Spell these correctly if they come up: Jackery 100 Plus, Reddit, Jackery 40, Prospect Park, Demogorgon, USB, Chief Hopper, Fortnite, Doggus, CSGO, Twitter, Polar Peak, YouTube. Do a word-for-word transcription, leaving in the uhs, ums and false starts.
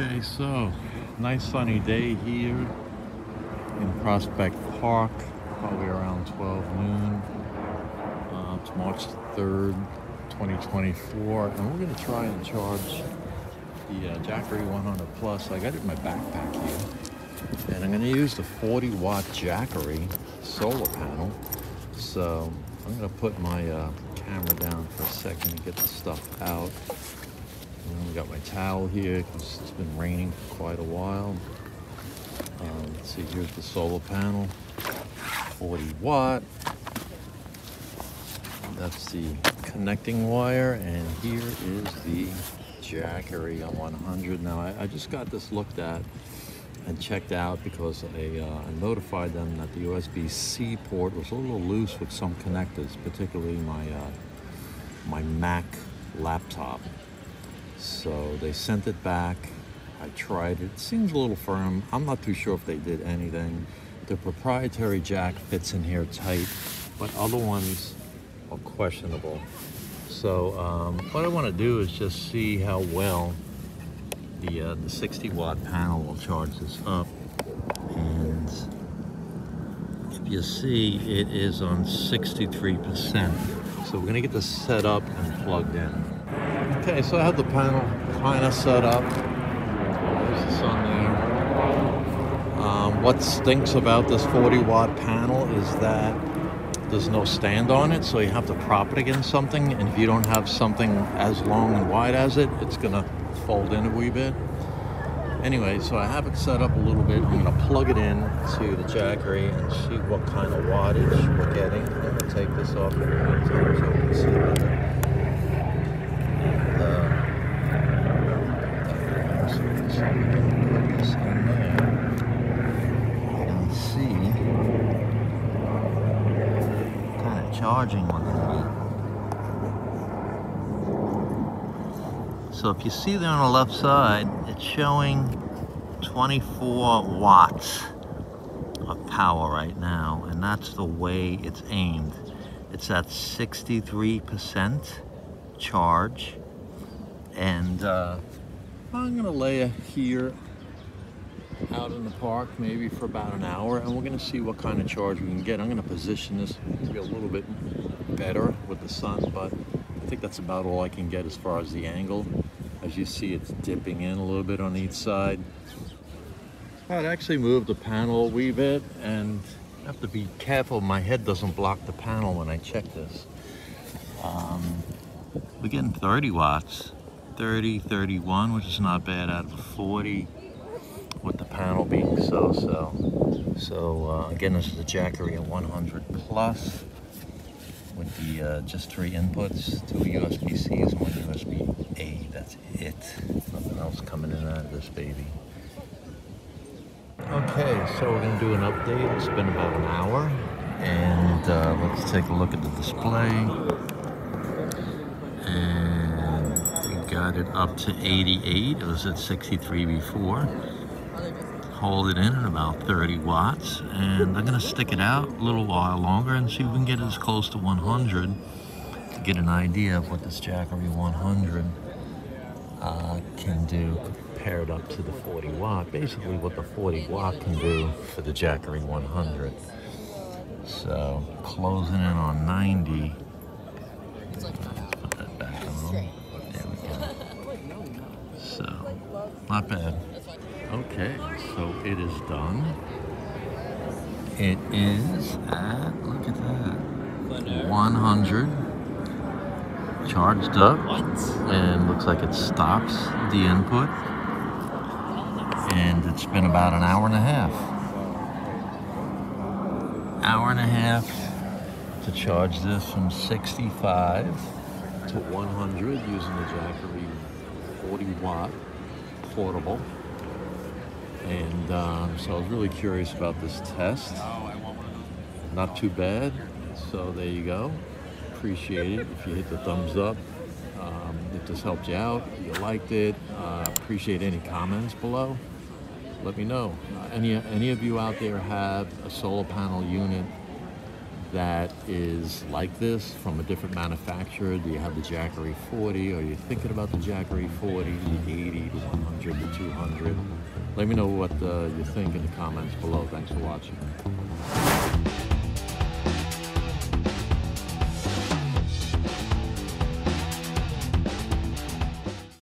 Okay, so nice sunny day here in Prospect Park, probably around twelve noon. Uh, it's March third, twenty twenty-four, and we're going to try and charge the uh, Jackery one hundred plus. I got it in my backpack here, and I'm going to use the forty watt Jackery solar panel. So I'm going to put my uh, camera down for a second to get the stuff out. And we got my towel here because it's been raining for quite a while. Um, let's see, here's the solar panel, forty watt. That's the connecting wire, and here is the Jackery one hundred. Now I, I just got this looked at and checked out because I, uh, I notified them that the U S B C port was a little loose with some connectors, particularly my uh, my Mac laptop. So they sent it back. I tried it. It seems a little firm. I'm not too sure if they did anything. The proprietary jack fits in here tight, but other ones are questionable. So um, what I want to do is just see how well the uh, the sixty watt panel will charge this up. And if you see, it is on sixty-three percent. So we're gonna get this set up and plugged in. Okay, so I have the panel kind of set up. There's the sun there. Um, what stinks about this forty watt panel is that there's no stand on it, so you have to prop it against something, and if you don't have something as long and wide as it, it's gonna fold in a wee bit. Anyway, so I have it set up a little bit. I'm gonna plug it in to the Jackery and see what kind of wattage we're getting. I'm gonna take this off so we can see better. Charging one hundred. So if you see there on the left side, it's showing twenty-four watts of power right now, and that's the way it's aimed. It's at sixty-three percent charge, and uh, I'm gonna lay it here out in the park maybe for about an hour, and we're going to see what kind of charge we can get. I'm going to position this maybe a little bit better with the sun, but I think that's about all I can get as far as the angle. As you see, it's dipping in a little bit on each side. I'd actually moved the panel a wee bit, and I have to be careful my head doesn't block the panel when I check this. Um, we're getting thirty watts, thirty, thirty-one, which is not bad out of forty. With the panel being so-so. So uh, again, this is the Jackery one hundred plus with the uh, just three inputs, two U S B Cs and one U S B A. That's it. Nothing else coming in out of this baby. Okay, so we're gonna do an update. It's been about an hour, and uh, let's take a look at the display. And we got it up to eighty-eight. It was at sixty-three before. Hold it in at about thirty watts, and I'm gonna stick it out a little while longer and see if we can get it as close to one hundred to get an idea of what this Jackery one hundred uh, can do paired up to the forty watt, basically what the forty watt can do for the Jackery one hundred. So closing in on ninety. Let's put that back on. There we go. So not bad. Okay, so it is done. It is at, look at that, one hundred charged up, and looks like it stops the input, and it's been about an hour and a half. Hour and a half to charge this from sixty-five to one hundred using the Jackery forty watt portable. And um, so I was really curious about this test. Not too bad. So there you go. Appreciate it if you hit the thumbs up. Um, if this helped you out, if you liked it, uh, appreciate any comments below. Let me know. Uh, any, any of you out there have a solar panel unit that is like this from a different manufacturer? Do you have the Jackery forty? Or are you thinking about the Jackery forty, the eighty, the one hundred, the two hundred? Jackery two hundred. Let me know what uh, you think in the comments below. Thanks for watching.